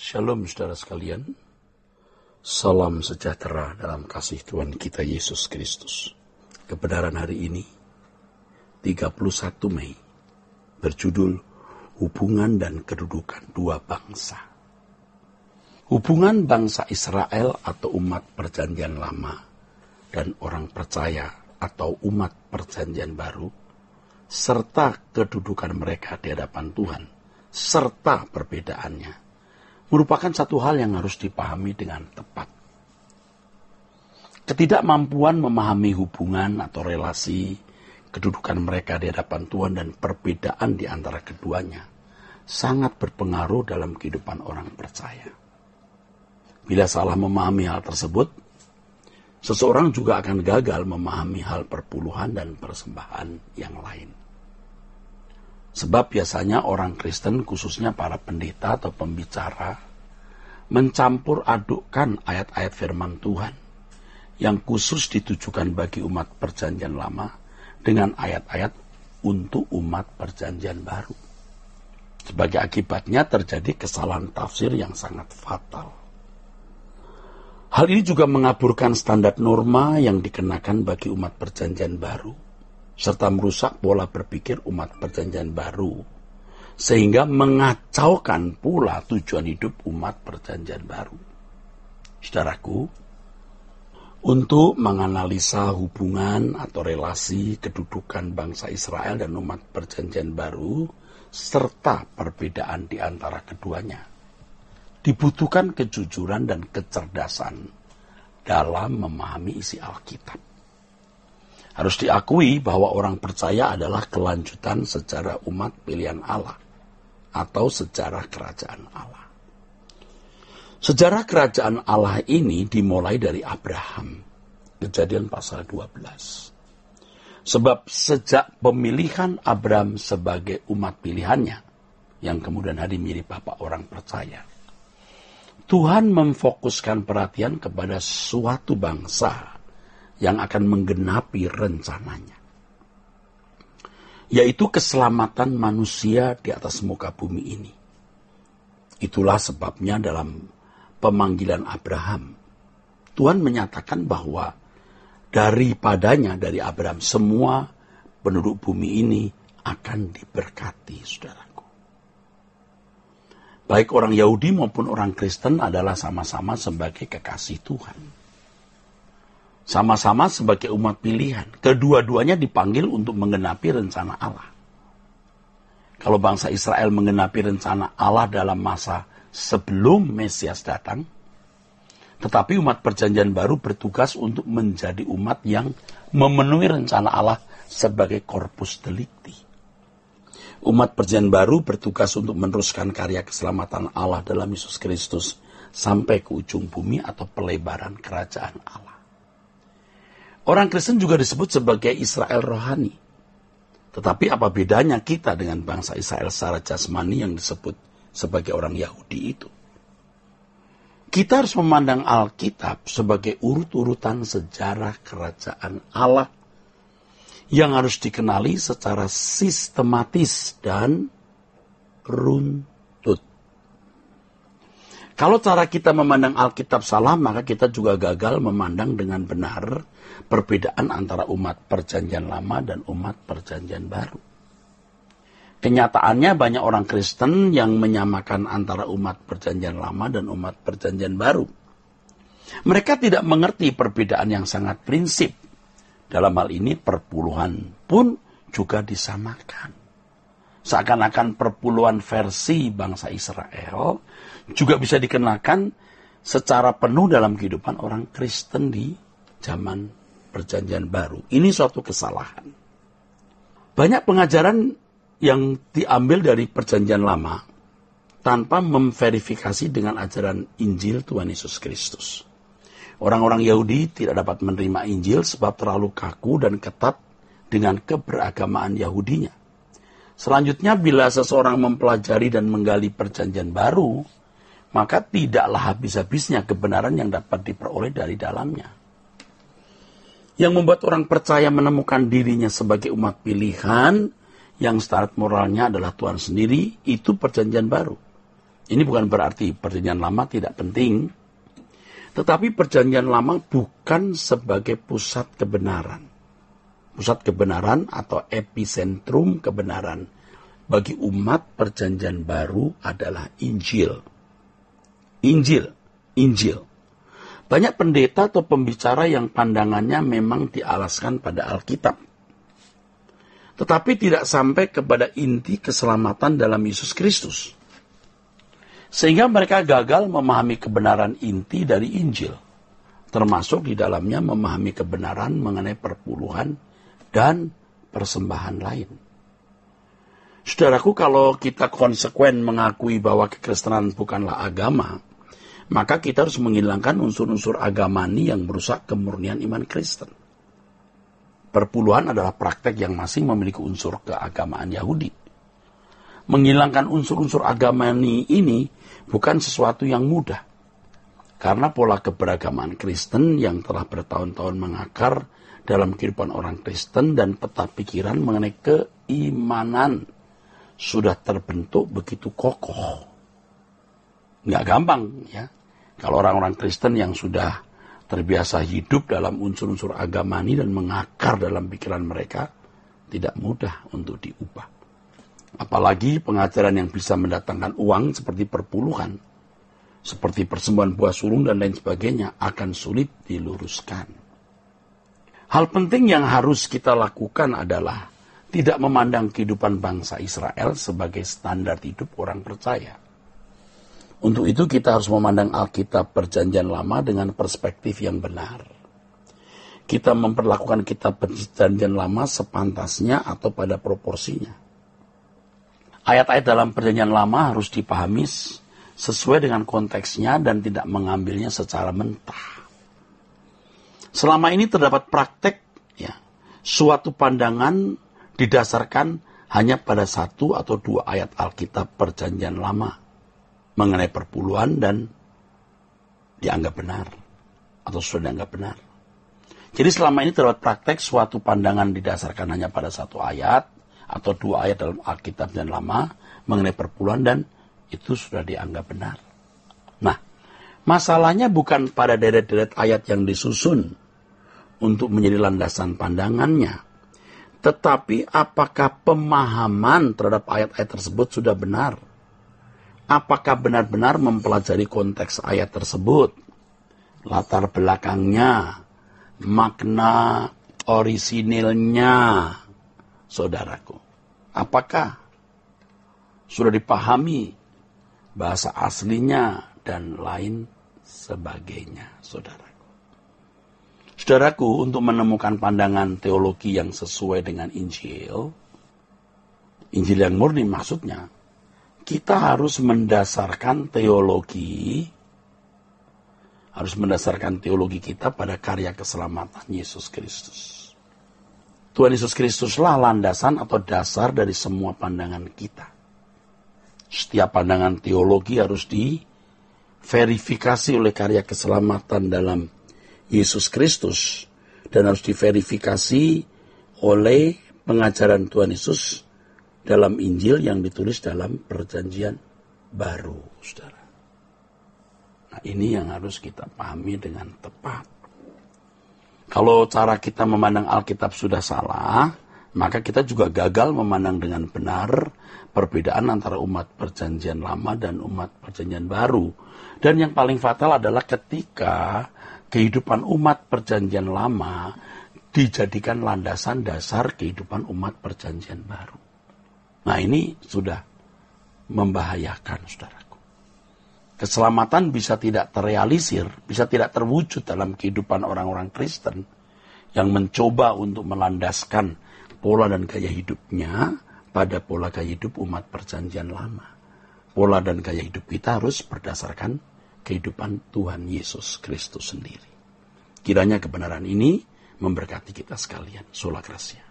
Shalom saudara sekalian, salam sejahtera dalam kasih Tuhan kita Yesus Kristus. Kebenaran hari ini, 31 Mei, berjudul Hubungan dan Kedudukan Dua Bangsa. Hubungan bangsa Israel atau umat perjanjian lama dan orang percaya atau umat perjanjian baru, serta kedudukan mereka di hadapan Tuhan, serta perbedaannya, merupakan satu hal yang harus dipahami dengan tepat. Ketidakmampuan memahami hubungan atau relasi kedudukan mereka di hadapan Tuhan dan perbedaan di antara keduanya sangat berpengaruh dalam kehidupan orang percaya. Bila salah memahami hal tersebut, seseorang juga akan gagal memahami hal perpuluhan dan persembahan yang lain. Sebab biasanya orang Kristen, khususnya para pendeta atau pembicara, mencampur adukkan ayat-ayat firman Tuhan yang khusus ditujukan bagi umat perjanjian lama dengan ayat-ayat untuk umat perjanjian baru. Sebagai akibatnya terjadi kesalahan tafsir yang sangat fatal. Hal ini juga mengaburkan standar norma yang dikenakan bagi umat perjanjian baru, serta merusak pola berpikir umat perjanjian baru, sehingga mengacaukan pula tujuan hidup umat perjanjian baru. Saudaraku, untuk menganalisa hubungan atau relasi kedudukan bangsa Israel dan umat perjanjian baru, serta perbedaan di antara keduanya, dibutuhkan kejujuran dan kecerdasan dalam memahami isi Alkitab. Harus diakui bahwa orang percaya adalah kelanjutan sejarah umat pilihan Allah atau sejarah kerajaan Allah. Sejarah kerajaan Allah ini dimulai dari Abraham, Kejadian pasal 12. Sebab sejak pemilihan Abraham sebagai umat pilihannya, yang kemudian hari menjadi bapak orang percaya, Tuhan memfokuskan perhatian kepada suatu bangsa yang akan menggenapi rencananya, yaitu keselamatan manusia di atas muka bumi ini. Itulah sebabnya dalam pemanggilan Abraham, Tuhan menyatakan bahwa dari Abraham, semua penduduk bumi ini akan diberkati, saudaraku. Baik orang Yahudi maupun orang Kristen adalah sama-sama sebagai kekasih Tuhan. Sama-sama sebagai umat pilihan. Kedua-duanya dipanggil untuk menggenapi rencana Allah. Kalau bangsa Israel menggenapi rencana Allah dalam masa sebelum Mesias datang, tetapi umat perjanjian baru bertugas untuk menjadi umat yang memenuhi rencana Allah sebagai corpus delicti. Umat perjanjian baru bertugas untuk meneruskan karya keselamatan Allah dalam Yesus Kristus sampai ke ujung bumi atau pelebaran kerajaan Allah. Orang Kristen juga disebut sebagai Israel rohani. Tetapi apa bedanya kita dengan bangsa Israel secara jasmani yang disebut sebagai orang Yahudi itu? Kita harus memandang Alkitab sebagai urut-urutan sejarah kerajaan Allah yang harus dikenali secara sistematis dan runtut. Kalau cara kita memandang Alkitab salah, maka kita juga gagal memandang dengan benar perbedaan antara umat perjanjian lama dan umat perjanjian baru. Kenyataannya banyak orang Kristen yang menyamakan antara umat perjanjian lama dan umat perjanjian baru. Mereka tidak mengerti perbedaan yang sangat prinsip. Dalam hal ini perpuluhan pun juga disamakan. Seakan-akan perpuluhan versi bangsa Israel juga bisa dikenakan secara penuh dalam kehidupan orang Kristen di zaman perjanjian baru. Ini suatu kesalahan. Banyak pengajaran yang diambil dari perjanjian lama tanpa memverifikasi dengan ajaran Injil Tuhan Yesus Kristus. Orang-orang Yahudi tidak dapat menerima Injil sebab terlalu kaku dan ketat dengan keberagamaan Yahudinya. Selanjutnya, bila seseorang mempelajari dan menggali perjanjian baru, maka tidaklah habis-habisnya kebenaran yang dapat diperoleh dari dalamnya. Yang membuat orang percaya menemukan dirinya sebagai umat pilihan, yang standar moralnya adalah Tuhan sendiri, itu perjanjian baru. Ini bukan berarti perjanjian lama tidak penting, tetapi perjanjian lama bukan sebagai pusat kebenaran. Pusat kebenaran atau epicentrum kebenaran bagi umat perjanjian baru adalah Injil. Injil. Banyak pendeta atau pembicara yang pandangannya memang dialaskan pada Alkitab, tetapi tidak sampai kepada inti keselamatan dalam Yesus Kristus. Sehingga mereka gagal memahami kebenaran inti dari Injil, termasuk di dalamnya memahami kebenaran mengenai perpuluhan dan persembahan lain. Saudaraku, kalau kita konsekuen mengakui bahwa kekristenan bukanlah agama, maka kita harus menghilangkan unsur-unsur agamani yang merusak kemurnian iman Kristen. Perpuluhan adalah praktek yang masih memiliki unsur keagamaan Yahudi. Menghilangkan unsur-unsur agamani ini bukan sesuatu yang mudah. Karena pola keberagamaan Kristen yang telah bertahun-tahun mengakar dalam kehidupan orang Kristen dan peta pikiran mengenai keimanan sudah terbentuk begitu kokoh. Nggak gampang ya. Kalau orang-orang Kristen yang sudah terbiasa hidup dalam unsur-unsur agamani dan mengakar dalam pikiran mereka, tidak mudah untuk diubah. Apalagi pengajaran yang bisa mendatangkan uang seperti perpuluhan, seperti persembahan buah sulung dan lain sebagainya akan sulit diluruskan. Hal penting yang harus kita lakukan adalah tidak memandang kehidupan bangsa Israel sebagai standar hidup orang percaya. Untuk itu kita harus memandang Alkitab Perjanjian Lama dengan perspektif yang benar. Kita memperlakukan Kitab Perjanjian Lama sepantasnya atau pada proporsinya. Ayat-ayat dalam Perjanjian Lama harus dipahami sesuai dengan konteksnya dan tidak mengambilnya secara mentah. Selama ini terdapat praktek, suatu pandangan didasarkan hanya pada satu atau dua ayat Alkitab Perjanjian Lama mengenai perpuluhan dan dianggap benar atau sudah dianggap benar. Jadi selama ini terdapat praktek suatu pandangan didasarkan hanya pada satu ayat atau dua ayat dalam Alkitab dan Lama mengenai perpuluhan dan itu sudah dianggap benar. Nah, masalahnya bukan pada deret-deret ayat yang disusun untuk menjadi landasan pandangannya, tetapi apakah pemahaman terhadap ayat-ayat tersebut sudah benar? Apakah benar-benar mempelajari konteks ayat tersebut? Latar belakangnya, makna orisinilnya, saudaraku, apakah sudah dipahami bahasa aslinya dan lain sebagainya, saudaraku. Saudaraku, untuk menemukan pandangan teologi yang sesuai dengan Injil yang murni maksudnya, kita harus mendasarkan teologi kita pada karya keselamatan Yesus Kristus. Tuhan Yesus Kristuslah landasan atau dasar dari semua pandangan kita. Setiap pandangan teologi harus diverifikasi oleh karya keselamatan dalam Yesus Kristus dan harus diverifikasi oleh pengajaran Tuhan Yesus dalam Injil yang ditulis dalam Perjanjian Baru, saudara. Nah, ini yang harus kita pahami dengan tepat. Kalau cara kita memandang Alkitab sudah salah, maka kita juga gagal memandang dengan benar perbedaan antara umat Perjanjian Lama dan umat Perjanjian Baru. Dan yang paling fatal adalah ketika kehidupan umat Perjanjian Lama dijadikan landasan dasar kehidupan umat Perjanjian Baru. Nah, ini sudah membahayakan, saudaraku. Keselamatan bisa tidak terrealisir, bisa tidak terwujud dalam kehidupan orang-orang Kristen yang mencoba untuk melandaskan pola dan gaya hidupnya pada pola gaya hidup umat Perjanjian Lama. Pola dan gaya hidup kita harus berdasarkan kehidupan Tuhan Yesus Kristus sendiri. Kiranya kebenaran ini memberkati kita sekalian. Sola Gratia.